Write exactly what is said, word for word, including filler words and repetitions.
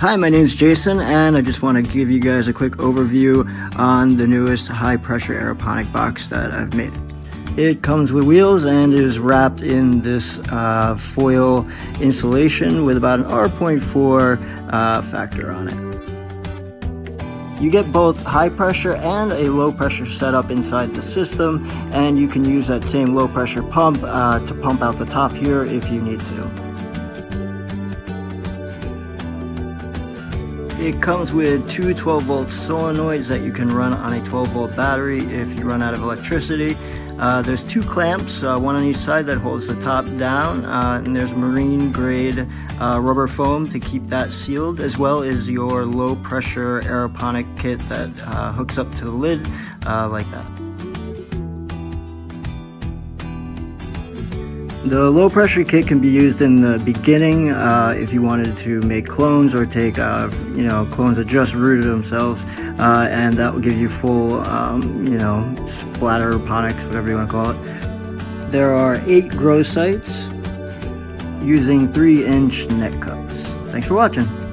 Hi, my name's Jason, and I just want to give you guys a quick overview on the newest high-pressure aeroponic box that I've made. It comes with wheels and is wrapped in this uh, foil insulation with about an R point four uh, factor on it. You get both high pressure and a low pressure setup inside the system, and you can use that same low pressure pump uh, to pump out the top here if you need to. It comes with two twelve volt solenoids that you can run on a twelve volt battery if you run out of electricity. Uh, there's two clamps, uh, one on each side that holds the top down, uh, and there's marine grade uh, rubber foam to keep that sealed, as well as your low pressure aeroponic kit that uh, hooks up to the lid uh, like that. The low pressure kit can be used in the beginning uh, if you wanted to make clones or take, uh, you know, clones that just rooted themselves, uh, and that will give you full, um, you know, splatteroponics, whatever you want to call it. There are eight grow sites using three inch net cups. Thanks for watching.